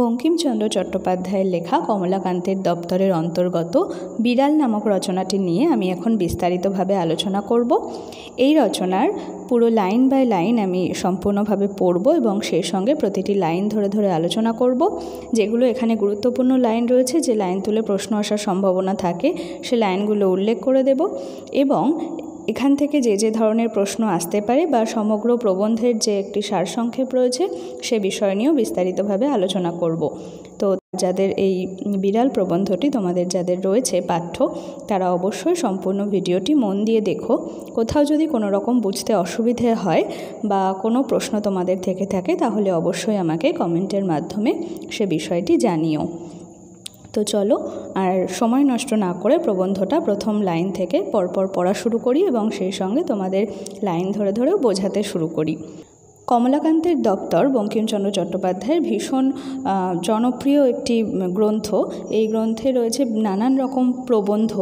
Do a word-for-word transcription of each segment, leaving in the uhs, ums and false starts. বঙ্কিমচন্দ্র চট্টোপাধ্যায়ের লেখা কমলাকান্তের দপ্তরের অন্তর্গত বিড়াল নামক রচনাটি নিয়ে আমি এখন বিস্তারিতভাবে আলোচনা করব। এই রচনার পুরো লাইন বাই লাইন আমি সম্পূর্ণভাবে পড়ব এবং সেই সঙ্গে প্রতিটি লাইন ধরে ধরে আলোচনা করব। যেগুলো এখানে গুরুত্বপূর্ণ লাইন রয়েছে, যে লাইন তুলে প্রশ্ন আসার সম্ভাবনা থাকে, সে লাইনগুলো উল্লেখ করে দেব এবং এখান থেকে যে যে ধরনের প্রশ্ন আসতে পারে বা সমগ্র প্রবন্ধের যে একটি সারসংক্ষেপ রয়েছে সে বিষয় নিয়েও বিস্তারিতভাবে আলোচনা করব। তো যাদের এই বিড়াল প্রবন্ধটি তোমাদের যাদের রয়েছে পাঠ্য, তারা অবশ্যই সম্পূর্ণ ভিডিওটি মন দিয়ে দেখো। কোথাও যদি কোনো রকম বুঝতে অসুবিধে হয় বা কোনো প্রশ্ন তোমাদের থেকে থাকে তাহলে অবশ্যই আমাকে কমেন্টের মাধ্যমে সে বিষয়টি জানিও। তো চলো আর সময় নষ্ট না করে প্রবন্ধটা প্রথম লাইন থেকে পরপর পড়া শুরু করি এবং সেই সঙ্গে তোমাদের লাইন ধরে ধরেও বোঝাতে শুরু করি। কমলাকান্তের দপ্তর বঙ্কিমচন্দ্র চট্টোপাধ্যায়ের ভীষণ জনপ্রিয় একটি গ্রন্থ। এই গ্রন্থে রয়েছে নানান রকম প্রবন্ধ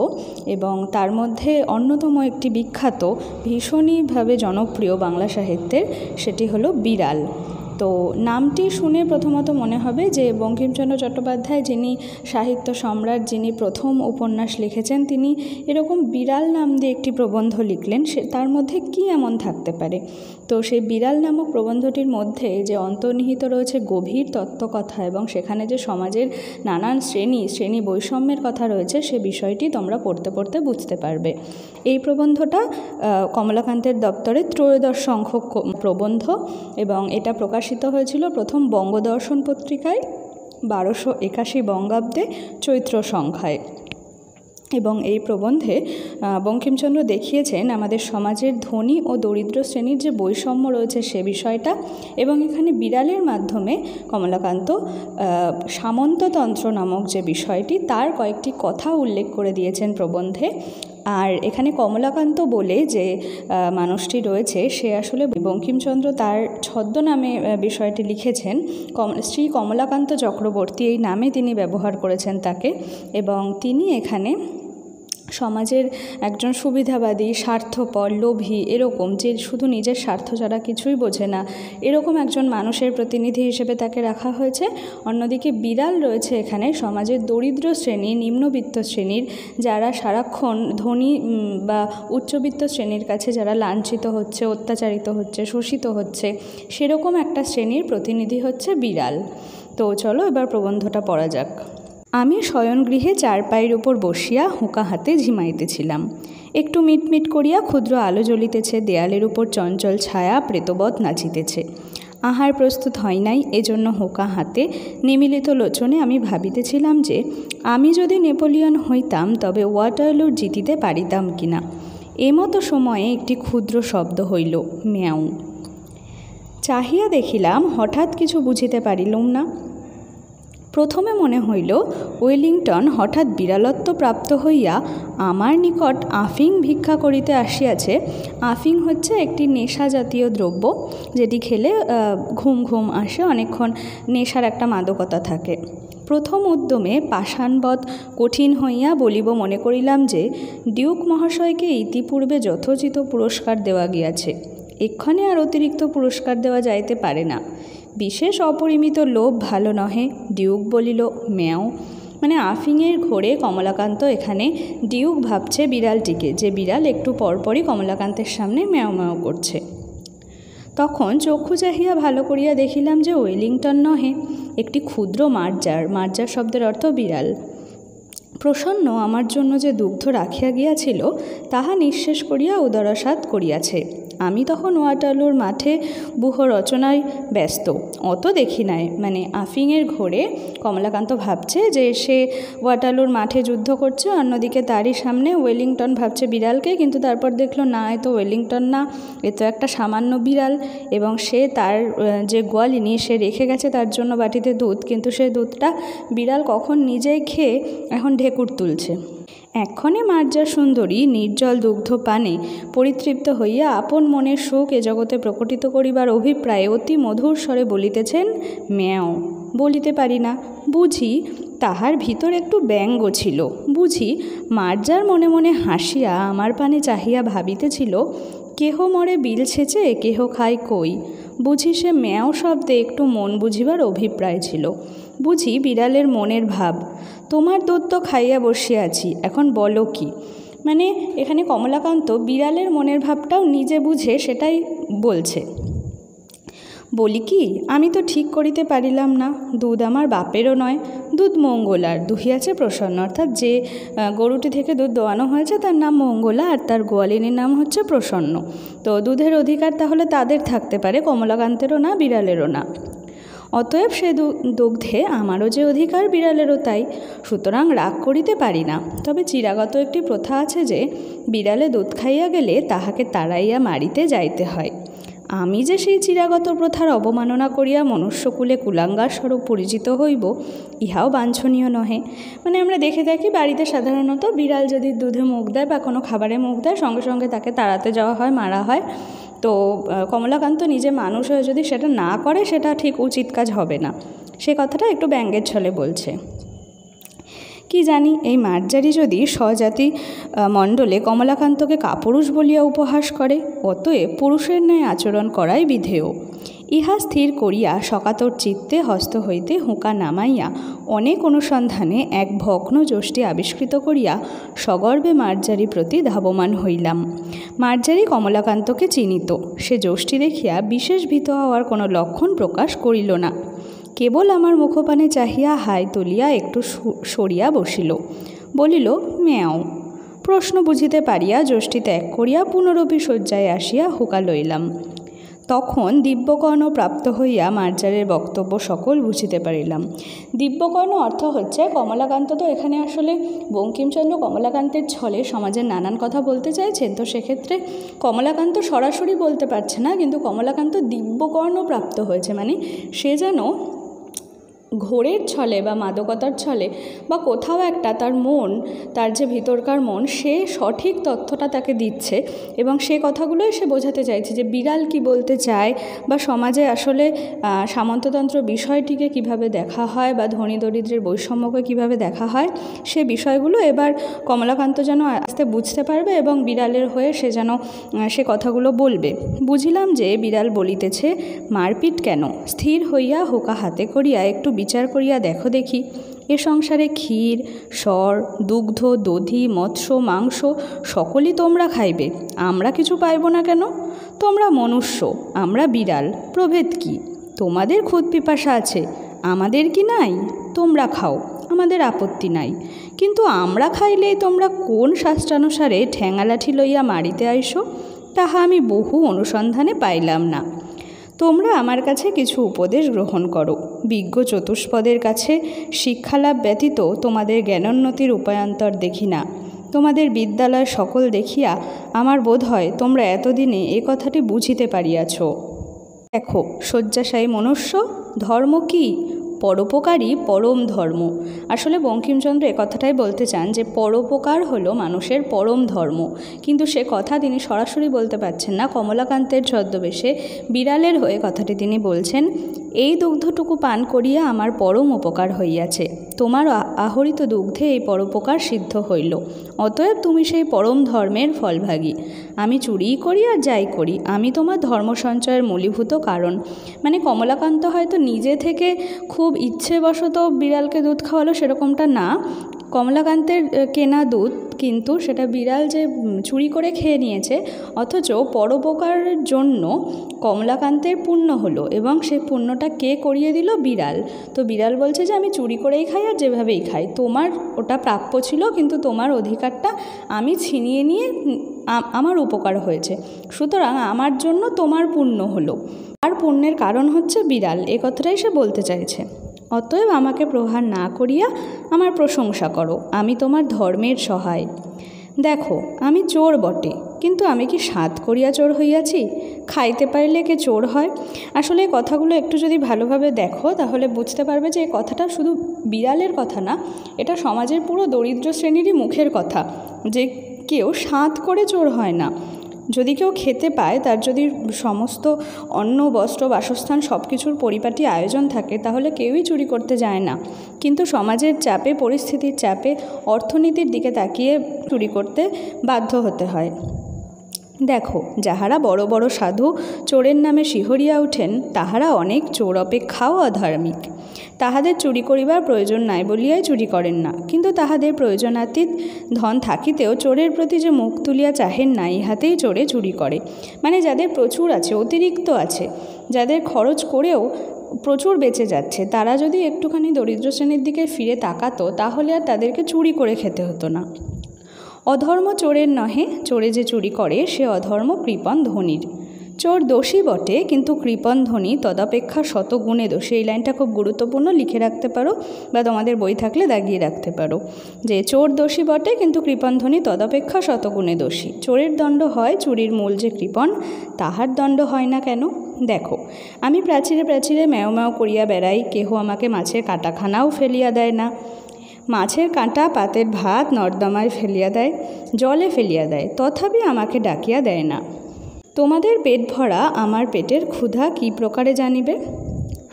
এবং তার মধ্যে অন্যতম একটি বিখ্যাত ভীষণইভাবে জনপ্রিয় বাংলা সাহিত্যের সেটি হলো বিড়াল। তো নামটি শুনে প্রথমত মনে হবে যে বঙ্কিমচন্দ্র চট্টোপাধ্যায় যিনি সাহিত্য সম্রাট, যিনি প্রথম উপন্যাস লিখেছেন, তিনি এরকম বিড়াল নাম দিয়ে একটি প্রবন্ধ লিখলেন, সে তার মধ্যে কি এমন থাকতে পারে। তো সেই বিড়াল নামক প্রবন্ধটির মধ্যে যে অন্তর্নিহিত রয়েছে গভীর তত্ত্বকথা এবং সেখানে যে সমাজের নানান শ্রেণী শ্রেণী বৈষম্যের কথা রয়েছে সে বিষয়টি তোমরা পড়তে পড়তে বুঝতে পারবে। এই প্রবন্ধটা কমলাকান্তের দপ্তরে ত্রয়োদশ সংখ্যক প্রবন্ধ এবং এটা প্রকাশ হয়েছিল প্রথম বঙ্গদর্শন পত্রিকায় বারোশো একাশি বঙ্গাব্দে চৈত্র সংখ্যায়। এবং এই প্রবন্ধে বঙ্কিমচন্দ্র দেখিয়েছেন আমাদের সমাজের ধনী ও দরিদ্র শ্রেণীর যে বৈষম্য রয়েছে সে বিষয়টা, এবং এখানে বিড়ালের মাধ্যমে কমলাকান্ত সামন্ততন্ত্র নামক যে বিষয়টি তার কয়েকটি কথা উল্লেখ করে দিয়েছেন প্রবন্ধে। আর এখানে কমলাকান্ত বলে যে মানুষটি রয়েছে সে আসলে বঙ্কিমচন্দ্র তার ছদ্মনামে বিষয়টি লিখেছেন। কম শ্রী কমলাকান্ত চক্রবর্তী এই নামে তিনি ব্যবহার করেছেন তাকে, এবং তিনি এখানে সমাজের একজন সুবিধাবাদী, স্বার্থপর, লোভী, এরকম যে শুধু নিজের স্বার্থ ছাড়া কিছুই বোঝে না, এরকম একজন মানুষের প্রতিনিধি হিসেবে তাকে রাখা হয়েছে। অন্যদিকে বিড়াল রয়েছে এখানে সমাজের দরিদ্র শ্রেণী, নিম্নবিত্ত শ্রেণীর, যারা সারাক্ষণ ধনী বা উচ্চবিত্ত শ্রেণীর কাছে যারা লাঞ্ছিত হচ্ছে, অত্যাচারিত হচ্ছে, শোষিত হচ্ছে, সেরকম একটা শ্রেণীর প্রতিনিধি হচ্ছে বিড়াল। তো চলো এবার প্রবন্ধটা পড়া যাক। আমি শয়নগৃহে চারপায়ের উপর বসিয়া হুঁকা হাতে ঝিমাইতেছিলাম। একটু মিটমিট করিয়া ক্ষুদ্র আলো জ্বলিতেছে, দেয়ালের উপর চঞ্চল ছায়া প্রেতবৎ নাচিতেছে। আহার প্রস্তুত হয় নাই, এজন্য হুঁকা হাতে নিমিলিত লোচনে আমি ভাবিতেছিলাম যে আমি যদি নেপোলিয়ন হইতাম তবে ওয়াটারলু জিতিতে পারিতাম কিনা। এমতো সময়ে একটি ক্ষুদ্র শব্দ হইল, ম্যাউ। চাহিয়া দেখিলাম, হঠাৎ কিছু বুঝিতে পারিলুম না। প্রথমে মনে হইল ওয়েলিংটন হঠাৎ বিড়ালত্ব প্রাপ্ত হইয়া আমার নিকট আফিং ভিক্ষা করিতে আসিয়াছে। আফিং হচ্ছে একটি নেশা জাতীয় দ্রব্য, যেটি খেলে ঘুম ঘুম আসে, অনেকক্ষণ নেশার একটা মাদকতা থাকে। প্রথম উদ্যমে পাষাণবৎ কঠিন হইয়া বলিব মনে করিলাম যে ডিউক মহাশয়কে ইতিপূর্বে যথোচিত পুরস্কার দেওয়া গিয়াছে, এক্ষণে আর অতিরিক্ত পুরস্কার দেওয়া যাইতে পারে না। বিশেষ অপরিমিত লোভ ভালো নহে। ডিউক বলিল ম্যাও। মানে আফিংয়ের ঘোরে কমলাকান্ত এখানে ডিউক ভাবছে বিড়ালটিকে, যে বিড়াল একটু পরপরই কমলাকান্তের সামনে ম্যাও ম্যাও করছে। তখন চক্ষু চাহিয়া ভালো করিয়া দেখিলাম যে ওয়েলিংটন নহে, একটি ক্ষুদ্র মার্জার। মার্জার শব্দের অর্থ বিড়াল। প্রসন্ন আমার জন্য যে দুগ্ধ রাখিয়া গিয়াছিল তাহা নিঃশেষ করিয়া উদরাসাদ করিয়াছে। আমি তখন ওয়াটারলুর মাঠে বুহ রচনায় ব্যস্ত, অত দেখি নাই। মানে আফিংয়ের ঘোরে কমলাকান্ত ভাবছে যে সে ওয়াটারলুর মাঠে যুদ্ধ করছে, অন্যদিকে তারই সামনে ওয়েলিংটন ভাবছে বিড়ালকে, কিন্তু তারপর দেখলো না, এ তো ওয়েলিংটন না, এ তো একটা সামান্য বিড়াল। এবং সে তার যে গোয়ালিনী সে রেখে গেছে তার জন্য বাটিতে দুধ, কিন্তু সেই দুধটা বিড়াল কখন নিজেই খেয়ে এখন ঢেকুর তুলছে। এক্ষণে মার্জা সুন্দরী নির্জল দুগ্ধ পানে পরিতৃপ্ত হইয়া আপন মনের সুখ এ জগতে প্রকটিত করিবার অভিপ্রায়ে অতি মধুর স্বরে বলিতেছেন ম্যাও। বলিতে পারি না, বুঝি তাহার ভিতর একটু ব্যঙ্গ ছিল। বুঝি মার্জার মনে মনে হাসিয়া আমার পানে চাহিয়া ভাবিতেছিল কেহ মরে বিল সেচে কেহ খায় কই, বুঝি সে ম্যাও শব্দে একটু মন বুঝিবার অভিপ্রায় ছিল। বুঝি বিড়ালের মনের ভাব। তোমার দুধ তো খাইয়া বসিয়া আছি, এখন বলো কি। মানে এখানে কমলাকান্ত বিড়ালের মনের ভাবটাও নিজে বুঝে সেটাই বলছে। বলি কি, আমি তো ঠিক করিতে পারিলাম না, দুধ আমার বাপেরও নয়, দুধ মঙ্গলার। দুহিয়াছে প্রসন্ন, অর্থাৎ যে গরুটি থেকে দুধ দোয়ানো হয়েছে তার নাম মঙ্গলা আর তার গোয়ালিনীর নাম হচ্ছে প্রসন্ন। তো দুধের অধিকার তাহলে তাদের থাকতে পারে, কমলাকান্তেরও না, বিড়ালেরও না। অতএব সে দুগ্ধে আমারও যে অধিকার বিড়ালেরও তাই, সুতরাং রাগ করিতে পারি না। তবে চিরাগত একটি প্রথা আছে যে বিড়ালে দুধ খাইয়া গেলে তাহাকে তাড়াইয়া মারিতে যাইতে হয়। আমি যে সেই চিরাগত প্রথার অবমাননা করিয়া মনুষ্যকুলে কুলাঙ্গার স্বরূপ পরিচিত হইব, ইহাও বাঞ্ছনীয় নহে। মানে আমরা দেখে থাকি বাড়িতে সাধারণত বিড়াল যদি দুধে মুখ দেয় বা কোনো খাবারে মুখ দেয় সঙ্গে সঙ্গে তাকে তাড়াতে যাওয়া হয়, মারা হয়। তো কমলাকান্ত নিজে মানুষ হয়ে যদি সেটা না করে সেটা ঠিক উচিত কাজ হবে না, সে কথাটা একটু ব্যঙ্গের ছলে বলছে। কি জানি এই মার্জারি যদি স্বজাতি মণ্ডলে কমলাকান্তকে কাপুরুষ বলিয়া উপহাস করে, অতএব পুরুষের ন্যায় আচরণ করাই বিধেয়। ইহা স্থির করিয়া সকাতর চিত্তে হস্ত হইতে হুঁকা নামাইয়া অনেক অনুসন্ধানে এক ভগ্ন যষ্টি আবিষ্কৃত করিয়া সগর্বে মার্জারি প্রতি ধাবমান হইলাম। মার্জারি কমলাকান্তকে চিনিত, সে যষ্টি দেখিয়া বিশেষ ভীত হওয়ার কোনো লক্ষণ প্রকাশ করিল না, কেবল আমার মুখপানে চাহিয়া হাই তুলিয়া একটু সরিয়া বসিল। বলিল, ম্যাও। প্রশ্ন বুঝিতে পারিয়া যষ্টি ত্যাগ করিয়া পুনরপি শয্যায় আসিয়া হুঁকা লইলাম। তখন দিব্যকর্ণ প্রাপ্ত হইয়া মার্জারের বক্তব্য সকল বুঝিতে পারিলাম। দিব্যকর্ণ অর্থ হচ্ছে কমলাকান্ত তো এখানে আসলে বঙ্কিমচন্দ্র কমলাকান্তের ছলে সমাজের নানান কথা বলতে চাইছেন। তো সেক্ষেত্রে কমলাকান্ত সরাসরি বলতে পারছে না, কিন্তু কমলাকান্ত দিব্যকর্ণ প্রাপ্ত হয়েছে, মানে সে যেন ঘোরের ছলে বা মাদকতার ছলে বা কোথাও একটা তার মন, তার যে ভিতরকার মন, সে সঠিক তথ্যটা তাকে দিচ্ছে এবং সে কথাগুলোই সে বোঝাতে চাইছে যে বিড়াল কি বলতে চায় বা সমাজে আসলে সামন্ততন্ত্র বিষয়টিকে কিভাবে দেখা হয় বা ধনী দরিদ্রের বৈষম্যকে কিভাবে দেখা হয়, সে বিষয়গুলো এবার কমলাকান্ত যেন আস্তে বুঝতে পারবে এবং বিড়ালের হয়ে সে যেন সে কথাগুলো বলবে। বুঝিলাম যে বিড়াল বলিতেছে মারপিট কেন। স্থির হইয়া হোকা হাতে করিয়া একটু বিচার করিয়া দেখো দেখি, এ সংসারে ক্ষীর, সর, দুগ্ধ, দধি, মৎস্য, মাংস সকলই তোমরা খাইবে, আমরা কিছু পাইব না কেন? তোমরা মনুষ্য, আমরা বিড়াল, প্রভেদ কি? তোমাদের ক্ষুধা পিপাসা আছে, আমাদের কি নাই? তোমরা খাও, আমাদের আপত্তি নাই, কিন্তু আমরা খাইলেই তোমরা কোন শাস্ত্রানুসারে ঠ্যাঙালাঠি লইয়া মারিতে আইসো, তাহা আমি বহু অনুসন্ধানে পাইলাম না। তোমরা আমার কাছে কিছু উপদেশ গ্রহণ করো, বিজ্ঞ চতুষ্পদের কাছে শিক্ষালাভ ব্যতীত তোমাদের জ্ঞানোন্নতির উপায়ান্তর দেখি না। তোমাদের বিদ্যালয় সকল দেখিয়া আমার বোধ হয় তোমরা এতদিনে এ কথাটি বুঝিতে পারিয়াছ। দেখো, শয্যাশায়ী মনুষ্য, ধর্ম কি? পরোপকারই পরম ধর্ম। আসলে বঙ্কিমচন্দ্র এ কথাটাই বলতে চান যে পরোপকার হলো মানুষের পরম ধর্ম, কিন্তু সে কথা তিনি সরাসরি বলতে পারছেন না। কমলাকান্তের ছদ্মবেশে বিড়ালের হয়ে কথাটি তিনি বলছেন, এই দুগ্ধটুকু পান করিয়া আমার পরম উপকার হইয়াছে, তোমার আহরিত দুগ্ধে এই পরোপকার সিদ্ধ হইল, অতএব তুমি সেই পরম ধর্মের ফলভাগী। আমি চুরি করি আর যাই করি, আমি তোমার ধর্ম সঞ্চয়ের মূলীভূত কারণ। মানে কমলাকান্ত হয়তো নিজে থেকে খুব ইচ্ছেবশত বিড়ালকে দুধ খাওয়ালো সেরকমটা না, কমলাকান্তের কেনা দুধ কিন্তু সেটা বিড়াল যে চুরি করে খেয়ে নিয়েছে, অথচ পরোপকারের জন্য কমলাকান্তের পুণ্য হলো এবং সেই পুণ্যটা কে করিয়ে দিল? বিড়াল। তো বিড়াল বলছে যে আমি চুরি করেই খাই আর যেভাবেই খাই, তোমার ওটা প্রাপ্য ছিল, কিন্তু তোমার অধিকারটা আমি ছিনিয়ে নিয়ে আমার উপকার হয়েছে, সুতরাং আমার জন্য তোমার পুণ্য হলো, আর পুণ্যের কারণ হচ্ছে বিড়াল, এ কথাটাই সে বলতে চাইছে। অতএব আমাকে প্রহার না করিয়া আমার প্রশংসা করো, আমি তোমার ধর্মের সহায়। দেখো, আমি চোর বটে, কিন্তু আমি কি সাধ করিয়া চোর হইয়াছি? খাইতে পাইলে কে চোর হয়? আসলে এই কথাগুলো একটু যদি ভালোভাবে দেখো তাহলে বুঝতে পারবে যে এই কথাটা শুধু বিড়ালের কথা না, এটা সমাজের পুরো দরিদ্র শ্রেণীরই মুখের কথা, যে কেউ সাধ করে চোর হয় না। যদি কেউ খেতে পায়, তার যদি সমস্ত অন্ন, বস্ত্র, বাসস্থান সব কিছুর পরিপাটি আয়োজন থাকে, তাহলে কেউই চুরি করতে যায় না, কিন্তু সমাজের চাপে, পরিস্থিতির চাপে, অর্থনীতির দিকে তাকিয়ে চুরি করতে বাধ্য হতে হয়। देखो যাহারা বড় বড় সাধু চোরের নামে শিহরিয়া উঠেন তাহারা অনেক চোর অপেক্ষাও অধার্মিক। তাহাদের চুরি করিবার প্রয়োজন নাই বলিয়াই চুরি করেন না, কিন্তু তাহাদের প্রয়োজনাতীত ধন থাকিতেও চোরের প্রতি যে মুখ তুলিয়া চাহেন না ইহাতেই চোরে চুরি করে। মানে যাদের প্রচুর আছে, অতিরিক্ত আছে, যাদের খরচ করেও প্রচুর বেঁচে যাচ্ছে, তারা যদি একটুখানি দরিদ্র শ্রেণীর দিকে ফিরে তাকাতো তাহলে আর তাদেরকে চুরি করে খেতে হতো না। অধর্ম চোরের নহে, চোরে যে চুরি করে সে অধর্ম কৃপণ ধনীর। চোর দোষী বটে, কিন্তু কৃপণ ধনী তদপেক্ষা শতগুণে দোষী। এই লাইনটা খুব গুরুত্বপূর্ণ, লিখে রাখতে পারো বা তোমাদের বই থাকলে দাগিয়ে রাখতে পারো যে চোর দোষী বটে কিন্তু কৃপণ ধনী তদপেক্ষা শতগুণে দোষী। চোরের দণ্ড হয় চুরির মূল যে কৃপণ তাহার দণ্ড হয় না কেন? দেখো, আমি প্রাচীরে প্রাচীরে ম্যাও ম্যাও করিয়া বেড়াই, কেহ আমাকে মাছের কাঁটাখানাও ফেলিয়া দেয় না। মাছের কাঁটা পাতের ভাত নর্দমায় ফেলিয়া দেয়, জলে ফেলিয়া দেয়, তথাপি আমাকে ডাকিয়া দেয় না। তোমাদের পেট ভরা, আমার পেটের ক্ষুধা কি প্রকারে জানিবে?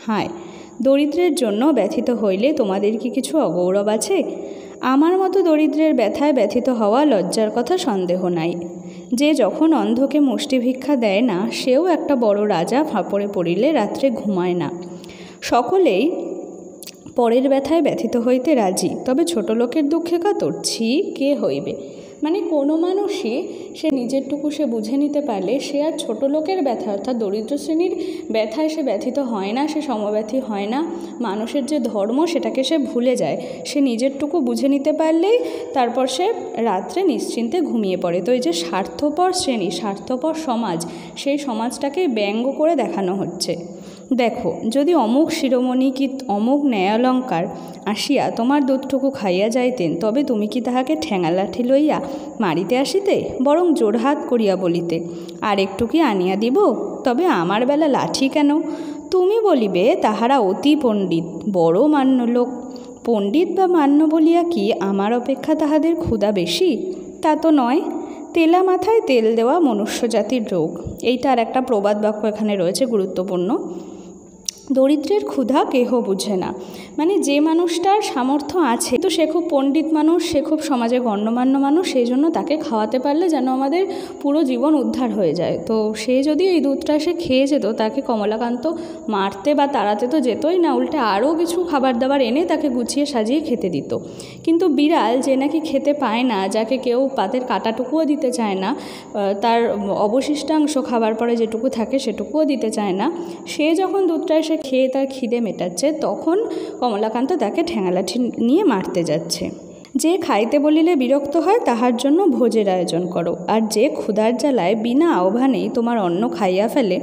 হায়, দরিদ্রের জন্য ব্যথিত হইলে তোমাদের কি কিছু অগৌরব আছে? আমার মতো দরিদ্রের ব্যথায় ব্যথিত হওয়া লজ্জার কথা সন্দেহ নাই। যে যখন অন্ধকে মুষ্টি ভিক্ষা দেয় না সেও একটা বড় রাজা, ফাঁপড়ে পড়িলে রাত্রে ঘুমায় না। সকলেই পরের ব্যথায় ব্যথিত হইতে রাজি, তবে ছোট লোকের দুঃখে কাতর ছি কে হইবে। মানে কোনো মানুষই সে নিজেরটুকু সে বুঝে নিতে পারলে সে আর ছোটো লোকের ব্যথা অর্থাৎ দরিদ্র শ্রেণীর ব্যথায় সে ব্যথিত হয় না, সে সমব্যথী হয় না। মানুষের যে ধর্ম সেটাকে সে ভুলে যায়, সে নিজেরটুকু বুঝে নিতে পারলেই তারপর সে রাত্রে নিশ্চিন্তে ঘুমিয়ে পড়ে। তো এই যে স্বার্থপর শ্রেণী, স্বার্থপর সমাজ, সেই সমাজটাকে ব্যঙ্গ করে দেখানো হচ্ছে। দেখো, যদি অমুক শিরোমণি কি অমুক ন্যায়ালঙ্কার আসিয়া তোমার দুধটুকু খাইয়া যাইতেন, তবে তুমি কি তাহাকে ঠ্যাঙালাঠি লইয়া মারিতে আসিতে? বরং জোড়হাত করিয়া বলিতে, আর একটু কি আনিয়া দিব? তবে আমার বেলা লাঠি কেন? তুমি বলিবে, তাহারা অতি পণ্ডিত, বড় মান্য লোক। পণ্ডিত বা মান্য বলিয়া কি আমার অপেক্ষা তাহাদের ক্ষুধা বেশি? তা তো নয়। তেলা মাথায় তেল দেওয়া মনুষ্যজাতির রোগ। এইটা আর একটা প্রবাদ বাক্য এখানে রয়েছে গুরুত্বপূর্ণ। দরিদ্রের ক্ষুধা কেহ বুঝে না, মানে যে মানুষটার সামর্থ্য আছে তো সে খুব পণ্ডিত মানুষ, সে খুব সমাজে গণ্যমান্য মানুষ, সেই জন্য তাকে খাওয়াতে পারলে যেন আমাদের পুরো জীবন উদ্ধার হয়ে যায়। তো সে যদি এই দুধটা সে খেয়ে যেত তাকে কমলাকান্ত মারতে বা তাড়াতে তো যেতই না, উল্টে আরও কিছু খাবার দাবার এনে তাকে গুছিয়ে সাজিয়ে খেতে দিত। কিন্তু বিড়াল, যে নাকি খেতে পায় না, যাকে কেউ পাতের কাঁটাটুকুও দিতে চায় না, তার অবশিষ্টাংশ খাবার পরে যেটুকু থাকে সেটুকুও দিতে চায় না, সে যখন দুধটা এসে খেয়ে তার খিদে মেটাচ্ছে তখন কমলাকান্ত তাকে ঠ্যাঙালাঠি নিয়ে মারতে যাচ্ছে। যে খাইতে বলিলে বিরক্ত হয় তাহার জন্য ভোজের আয়োজন করো, আর যে ক্ষুধার জ্বালায় বিনা আহ্বানেই তোমার অন্ন খাইয়া ফেলে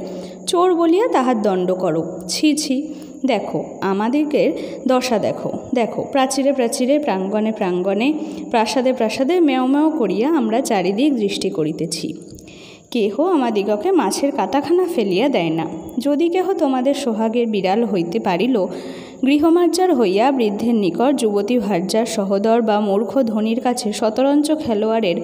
চোর বলিয়া তাহার দণ্ড করো। ছি ছি। দেখো আমাদিগের দশা, দেখো দেখো প্রাচীরে প্রাচীরে, প্রাঙ্গণে প্রাঙ্গণে, প্রাসাদে প্রাসাদে মেও মেও করিয়া আমরা চারিদিক দৃষ্টি করিতেছি, কেহ আমাদিগকে মাছের কাঁটাখানা ফেলিয়া দেয় না। যদি কেহ তোমাদের সোহাগের বিড়াল হইতে পারিল, গৃহমার্জার হইয়া বৃদ্ধের নিকট, যুবতী ভার্যার সহদর বা মূর্খ ধনীর কাছে শতরঞ্চ খেলোয়াড়ের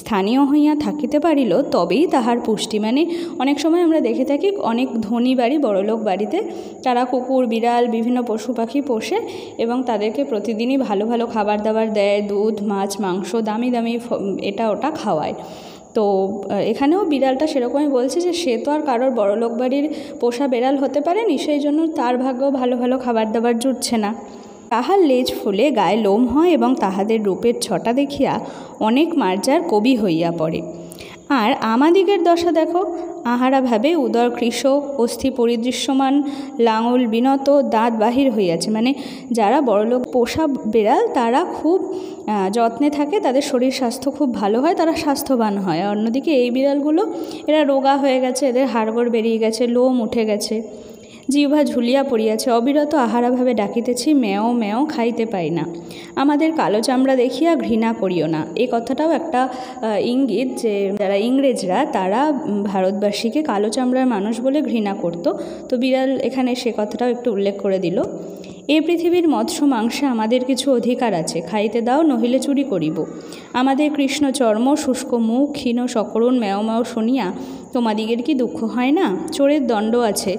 স্থানীয় হইয়া থাকিতে পারিল, তবেই তাহার পুষ্টি। মানে অনেক সময় আমরা দেখে থাকি অনেক ধনী বাড়ি, বড়লোক বাড়িতে তারা কুকুর, বিড়াল, বিভিন্ন পশু পাখি পোষে এবং তাদেরকে প্রতিদিনই ভালো ভালো খাবার দাবার দেয়, দুধ, মাছ, মাংস, দামি দামি এটা ওটা খাওয়ায়। তো এখানেও বিড়ালটা সেরকমই বলছে যে সে তো আর কারোর বড়লোক বাড়ির পোষা বিড়াল হতে পারেনি, সেই জন্য তার ভাগ্যেও ভালো ভালো খাবার দাবার জুটছে না। তাহার লেজ ফুলে গায়ে লোম হয় এবং তাহাদের রূপের ছটা দেখিয়া অনেক মার্জার কবি হইয়া পড়ে। আর আমাদিগের দশা দেখো, আহারা ভাবে উদর কৃশ, অস্থি পরিদৃশ্যমান, লাঙল বিনত, দাঁত বাহির হইয়াছে। মানে যারা বড়লোক পোষা বিড়াল তারা খুব যত্নে থাকে, তাদের শরীর স্বাস্থ্য খুব ভালো হয়, তারা স্বাস্থ্যবান হয়। অন্যদিকে এই বিড়ালগুলো এরা রোগা হয়ে গেছে, এদের হাড়গোড় বেরিয়ে গেছে, লোম উঠে গেছে, জিহ্বা ঝুলিয়া পড়িয়াছে, অবিরত আহারাভাবে ডাকিতেছি, মেও মেও খাইতে পাই না। আমাদের কালো চামড়া দেখিয়া ঘৃণা করিও না। এই কথাটাও একটা ইঙ্গিত যে যারা ইংরেজরা তারা ভারতবাসীকে কালো চামড়ার মানুষ বলে ঘৃণা করত, তো বিড়াল এখানে সে কথাটাও একটু উল্লেখ করে দিল। এ পৃথিবীর মৎস্য মাংসে আমাদের কিছু অধিকার আছে, খাইতে দাও, নহিলে চুরি করিব। আমাদের কৃষ্ণচর্ম, শুষ্ক মুখ, ক্ষীণ সকরুণ মেও মেও শুনিয়া তোমাদিগের কি দুঃখ হয় না? চোরের দণ্ড আছে,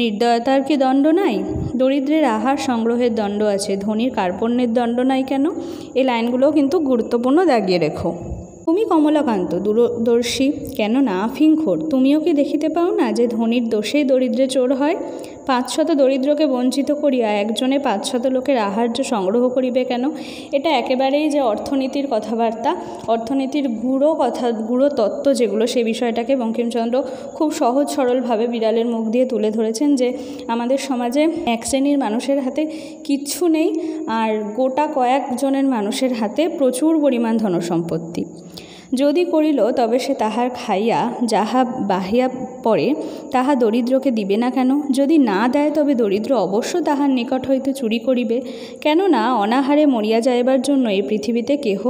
নির্দয়তার কি দণ্ড নাই? দরিদ্রের আহার সংগ্রহের দণ্ড আছে, ধনীর কার্পণ্যের দণ্ড নাই কেন? এই লাইনগুলোও কিন্তু গুরুত্বপূর্ণ, দাগিয়ে রেখো। তুমি কমলাকান্ত দূরদর্শী, কেননা আফিংখোর। তুমিও কি দেখিতে পাও না যে ধনীর দোষেই দরিদ্রে চোর হয়? পাঁচশত দরিদ্রকে বঞ্চিত করিয়া একজনে পাঁচশত লোকের আহার্য সংগ্রহ করিবে কেন? এটা একেবারেই যে অর্থনীতির কথাবার্তা, অর্থনীতির গুঁড়ো কথা, গুঁড়ো তত্ত্ব যেগুলো, সেই বিষয়টাকে বঙ্কিমচন্দ্র খুব সহজ সরলভাবে বিড়ালের মুখ দিয়ে তুলে ধরেছেন, যে আমাদের সমাজে এক শ্রেণীর মানুষের হাতে কিচ্ছু নেই, আর গোটা কয়েকজনের মানুষের হাতে প্রচুর পরিমাণ ধনসম্পত্তি। যদি করিল তবে সে তাহার খাইয়া যাহা বাহিয়া পড়ে তাহা দরিদ্রকে দিবে না কেন? যদি না দেয় তবে দরিদ্র অবশ্য তাহার নিকট হইতে চুরি করিবে, কেননা অনাহারে মরিয়া যাইবার জন্য এই পৃথিবীতে কেহ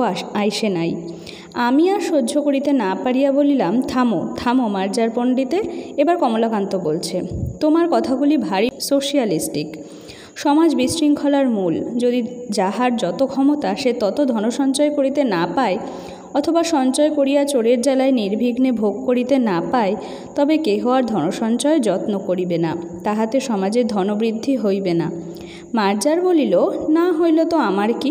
আইসে নাই। আমি আর সহ্য করিতে না পারিয়া বলিলাম, থামো থামো মার্জার পণ্ডিতে। এবার কমলাকান্ত বলছে, তোমার কথাগুলি ভারী সোশিয়ালিস্টিক। সমাজ বিশৃঙ্খলার মূল। যদি যাহার যত ক্ষমতা সে তত ধনসঞ্চয় করিতে না পায়, অথবা সঞ্চয় করিয়া চোরের জ্বালায় নির্বিঘ্নে ভোগ করিতে না পায়, তবে কেহ আর ধনসঞ্চয় যত্ন করিবে না, তাহাতে সমাজের ধনবৃদ্ধি হইবে না। মার্জার বলিল, না হইল তো আমার কি?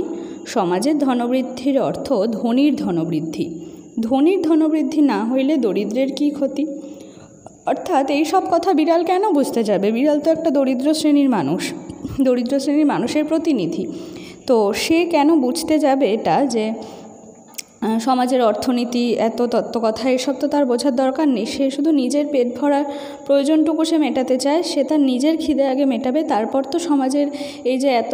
সমাজের ধনবৃদ্ধির অর্থ ধনীর ধনবৃদ্ধি। ধনীর ধনবৃদ্ধি না হইলে দরিদ্রের কি ক্ষতি? অর্থাৎ এই সব কথা বিড়াল কেন বুঝতে যাবে? বিড়াল তো একটা দরিদ্র শ্রেণীর মানুষ, দরিদ্র শ্রেণীর মানুষের প্রতিনিধি। তো সে কেন বুঝতে যাবে এটা যে সমাজের অর্থনীতি এত তত্ত্বকথা, এসব তো তার বোঝার দরকার নেই। সে শুধু নিজের পেট ভরার প্রয়োজনটুকু সে মেটাতে চায়, সে তার নিজের খিদে আগে মেটাবে, তারপর তো সমাজের এই যে এত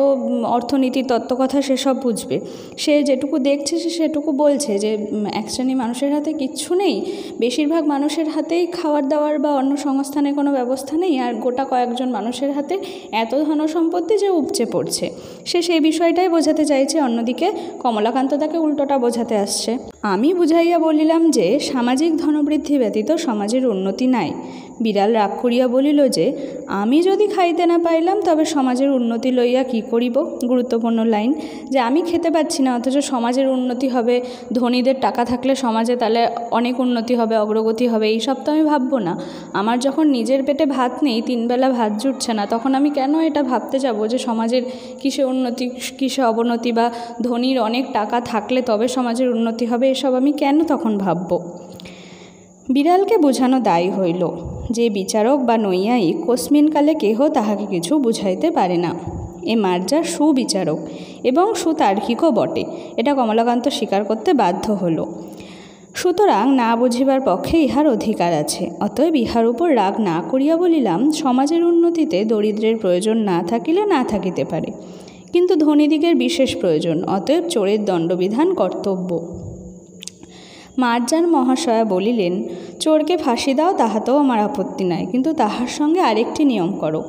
অর্থনীতি তত্ত্বকথা সেসব বুঝবে। সে যেটুকু দেখছে সে সেটুকু বলছে, যে এক শ্রেণীর মানুষের হাতে কিচ্ছু নেই, বেশিরভাগ মানুষের হাতেই খাওয়ার দাওয়ার বা অন্য সংস্থানে কোনো ব্যবস্থা নেই, আর গোটা কয়েকজন মানুষের হাতে এত ধনসম্পত্তি যে উপচে পড়ছে। সে সেই বিষয়টাই বোঝাতে চাইছে। অন্যদিকে কমলাকান্ত তাকে উল্টোটা বোঝাতে আসছে। আমি বুঝাইয়া বলিলাম যে সামাজিক ধনবৃদ্ধি ব্যতীত সমাজের উন্নতি নাই। বিড়াল রাগ করিয়া বলিল যে আমি যদি খাইতে না পাইলাম তবে সমাজের উন্নতি লইয়া কি করিব? গুরুত্বপূর্ণ লাইন, যে আমি খেতে পাচ্ছি না অথচ সমাজের উন্নতি হবে, ধনীদের টাকা থাকলে সমাজে তাহলে অনেক উন্নতি হবে, অগ্রগতি হবে, এই সব তো আমি ভাববো না। আমার যখন নিজের পেটে ভাত নেই, তিনবেলা ভাত জুটছে না, তখন আমি কেন এটা ভাবতে যাব যে সমাজের কিসে উন্নতি কিসে অবনতি, বা ধনীর অনেক টাকা থাকলে তবে সমাজের উন্নতি হবে, এসব আমি কেন তখন ভাবব? বিড়ালকে বোঝানো দায়ী হইল, যে বিচারক বা নৈয়ায়ী কস্মিনকালে কেহ তাহাকে কিছু বুঝাইতে পারে না। এ মার্জা সুবিচারক এবং সুতার্কিকও বটে, এটা কমলাকান্ত স্বীকার করতে বাধ্য হল। সুতরাং না বুঝিবার পক্ষে ইহার অধিকার আছে। অতএব ইহার উপর রাগ না করিয়া বলিলাম, সমাজের উন্নতিতে দরিদ্রের প্রয়োজন না থাকিলে না থাকিতে পারে, কিন্তু ধনীদিগের বিশেষ প্রয়োজন, অতএব চোরের দণ্ডবিধান কর্তব্য। মার্জার মহাশয়া বলিলেন, চোরকে ফাঁসি দাও তাহাতেও আমার আপত্তি নাই, কিন্তু তাহার সঙ্গে আরেকটি নিয়ম করো।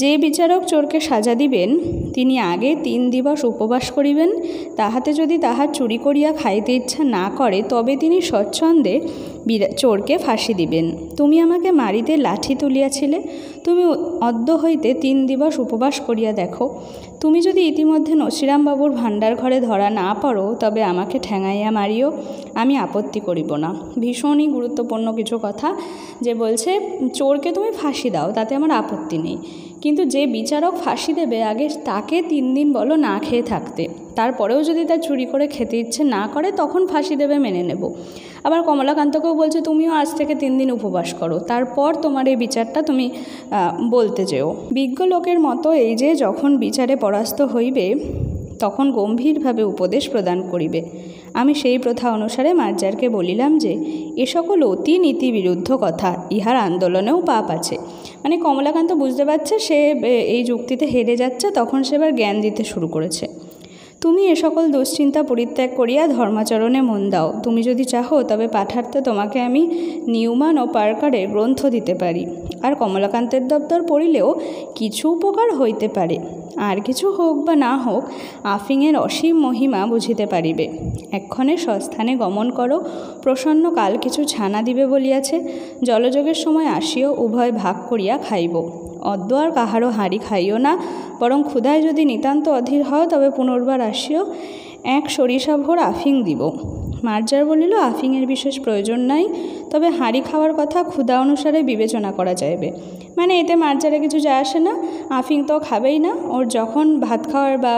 যে বিচারক চোরকে সাজা দিবেন তিনি আগে তিন দিবস উপবাস করিবেন, তাহাতে যদি তাহার চুরি করিয়া খাইতে ইচ্ছা না করে তবে তিনি স্বচ্ছন্দে চোরকে ফাঁসি দিবেন। তুমি আমাকে মারিতে লাঠি তুলিয়াছিলে, তুমি অদ্য হইতে তিন দিবস উপবাস করিয়া দেখো। তুমি যদি ইতিমধ্যে নসিরামবাবুর ভাণ্ডার ঘরে ধরা না পড়ো তবে আমাকে ঠ্যাঙাইয়া মারিও, আমি আপত্তি করিব না। ভীষণই গুরুত্বপূর্ণ কিছু কথা, যে বলছে চোরকে তুমি ফাঁসি দাও তাতে আমার আপত্তি নেই, কিন্তু যে বিচারক ফাঁসি দেবে আগে তাকে তিন দিন বলো না খেয়ে থাকতে, তারপরেও যদি তার চুরি করে খেতে ইচ্ছে না করে তখন ফাঁসি দেবে, মেনে নেব। আবার কমলাকান্তকেও বলছে তুমিও আজ থেকে তিন দিন উপবাস করো, তারপর তোমার এই বিচারটা তুমি বলতে যেও। বিজ্ঞ লোকের মতো এই যে যখন বিচারে পরাস্ত হইবে তখন গম্ভীরভাবে উপদেশ প্রদান করিবে। আমি সেই প্রথা অনুসারে মার্জারকে বলিলাম যে এ সকল অতি নীতিবিরুদ্ধ কথা, ইহার আন্দোলনেও পাপ আছে। মানে কমলাকান্ত বুঝতে পারছে সে এই যুক্তিতে হেরে যাচ্ছে, তখন সে এবার জ্ঞান দিতে শুরু করেছে। তুমি এ সকল দুশ্চিন্তা পরিত্যাগ করিয়া ধর্মাচরণে মন দাও। তুমি যদি চাহো তবে পাঠার্থে তোমাকে আমি নিউমান ও পার্কারের গ্রন্থ দিতে পারি, আর কমলাকান্তের দপ্তর পড়িলেও কিছু উপকার হইতে পারে। আর কিছু হোক বা না হোক আফিংয়ের অসীম মহিমা বুঝিতে পারিবে। এক্ষণে স্বস্থানে গমন করো, প্রসন্ন কাল কিছু ছানা দিবে বলিয়াছে, জলযোগের সময় আসিও, উভয় ভাগ করিয়া খাইব। অদ্য আর কাহারও হাঁড়ি খাইও না, বরং ক্ষুধায় যদি নিতান্ত অধীর হও তবে পুনর্বার আসিও, এক সরিষা ভোর আফিং দিব। মার্জার বলিল, আফিংয়ের বিশেষ প্রয়োজন নাই, তবে হাঁড়ি খাওয়ার কথা ক্ষুধা অনুসারে বিবেচনা করা যাবে। মানে এতে মার্জারে কিছু যায় আসে না, আফিং তো খাবেই না। ওর যখন ভাত খাওয়ার বা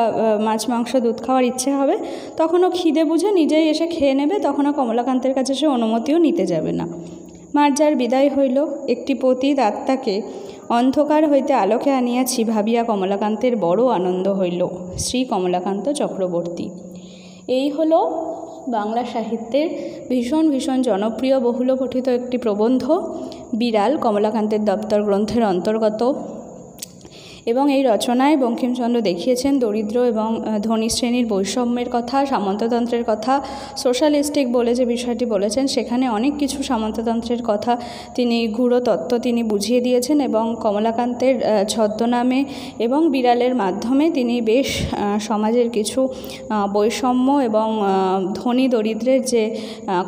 মাছ মাংস দুধ খাওয়ার ইচ্ছে হবে তখন ও খিদে বুঝে নিজেই এসে খেয়ে নেবে, তখনও কমলাকান্তের কাছে সে অনুমতিও নিতে যাবে না। মার্জার বিদায় হইল। একটি পতিত আত্মাকে অন্ধকার হইতে আলোকে আনিয়াছি ভাবিয়া কমলাকান্তের বড় আনন্দ হইল। শ্রী কমলাকান্ত চক্রবর্তী। এই হলো বাংলা সাহিত্যের ভীষণ ভীষণ জনপ্রিয় বহুল পঠিত একটি প্রবন্ধ বিড়াল, কমলাকান্তের দপ্তর গ্রন্থের অন্তর্গত। এবং এই রচনায় বঙ্কিমচন্দ্র দেখিয়েছেন দরিদ্র এবং ধনী শ্রেণীর বৈষম্যের কথা, সামন্ততন্ত্রের কথা, সোশ্যালিস্টিক বলে যে বিষয়টি বলেছেন সেখানে অনেক কিছু সামন্ততন্ত্রের কথা তিনি গূঢ় তত্ত্ব তিনি বুঝিয়ে দিয়েছেন। এবং কমলাকান্তের ছদ্মনামে এবং বিড়ালের মাধ্যমে তিনি বেশ সমাজের কিছু বৈষম্য এবং ধনী দরিদ্রের যে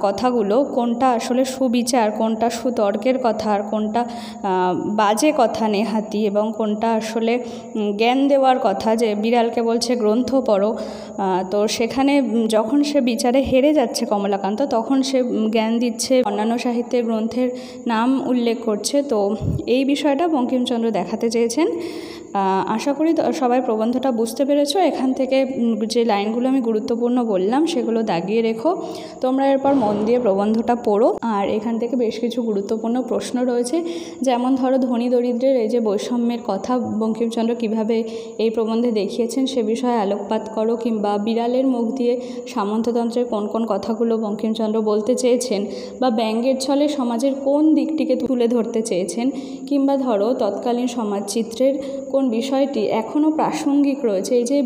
কথাগুলো, কোনটা আসলে সুবিচার, কোনটা সুতর্কের কথা আর কোনটা বাজে কথা নেহাতি, এবং কোনটা আসলে জ্ঞান দেওয়ার কথা, যে বিড়ালকে বলছে গ্রন্থ পড়ো। তো সেখানে যখন সে বিচারে হেরে যাচ্ছে কমলাকান্ত, তখন সে জ্ঞান দিচ্ছে, অন্যান্য সাহিত্যের গ্রন্থের নাম উল্লেখ করছে। তো এই বিষয়টা বঙ্কিমচন্দ্র দেখাতে চেয়েছেন। আশা করি সবাই প্রবন্ধটা বুঝতে পেরেছো। এখান থেকে যে লাইনগুলো আমি গুরুত্বপূর্ণ বললাম সেগুলো দাগিয়ে রেখো, তোমরা এরপর মন দিয়ে প্রবন্ধটা পড়ো। আর এখান থেকে বেশ কিছু গুরুত্বপূর্ণ প্রশ্ন রয়েছে, যেমন ধরো ধনী দরিদ্রের এই যে বৈষম্যের কথা বঙ্কিমচন্দ্র কিভাবে এই প্রবন্ধে দেখিয়েছেন সে বিষয়ে আলোকপাত করো, কিংবা বিড়ালের মুখ দিয়ে সামন্ততন্ত্রের কোন কোন কথাগুলো বঙ্কিমচন্দ্র বলতে চেয়েছেন, বা ব্যঙ্গের ছলে সমাজের কোন দিকটিকে তুলে ধরতে চেয়েছেন, কিংবা ধরো তৎকালীন সমাজচিত্রের কোন বিষয়টি এখনও প্রাসঙ্গিক রয়েছে। এই যে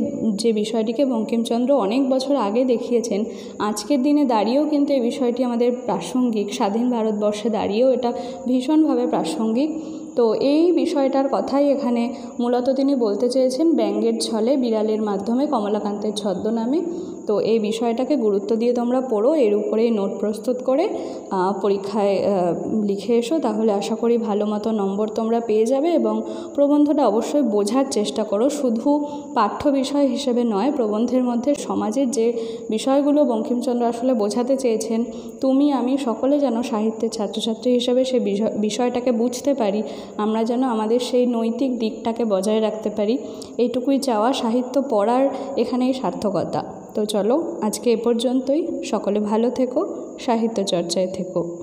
যে বিষয়টিকে বঙ্কিমচন্দ্র অনেক বছর আগে দেখিয়েছেন, আজকের দিনে দাঁড়িয়েও কিন্তু এই বিষয়টি আমাদের প্রাসঙ্গিক, স্বাধীন ভারতবর্ষে দাঁড়িয়েও এটা ভীষণভাবে প্রাসঙ্গিক। তো এই বিষয়টার কথাই এখানে মূলত তিনি বলতে চেয়েছেন ব্যঙ্গের ছলে বিড়ালের মাধ্যমে কমলাকান্তের ছদ্মনামে। তো এই বিষয়টাকে গুরুত্ব দিয়ে তোমরা পড়ো, এর উপরেই নোট প্রস্তুত করে পরীক্ষায় লিখে এসো। তাহলে আশা করি ভালো মতো নম্বর তোমরা পেয়ে যাবে। এবং প্রবন্ধটা অবশ্যই বোঝার চেষ্টা করো, শুধু পাঠ্য বিষয় হিসেবে নয়, প্রবন্ধের মধ্যে সমাজের যে বিষয়গুলো বঙ্কিমচন্দ্র আসলে বোঝাতে চেয়েছেন, তুমি আমি সকলে যেন সাহিত্যের ছাত্রছাত্রী হিসেবে সেই বিষয়টাকে বুঝতে পারি, আমরা যেন আমাদের সেই নৈতিক দিকটাকে বজায় রাখতে পারি, এইটুকুই চাওয়া। সাহিত্য পড়ার এখানেই সার্থকতা। তো চলো আজকে এ পর্যন্তই, সকলে ভালো থেকো, সাহিত্য চর্চায় থেকো।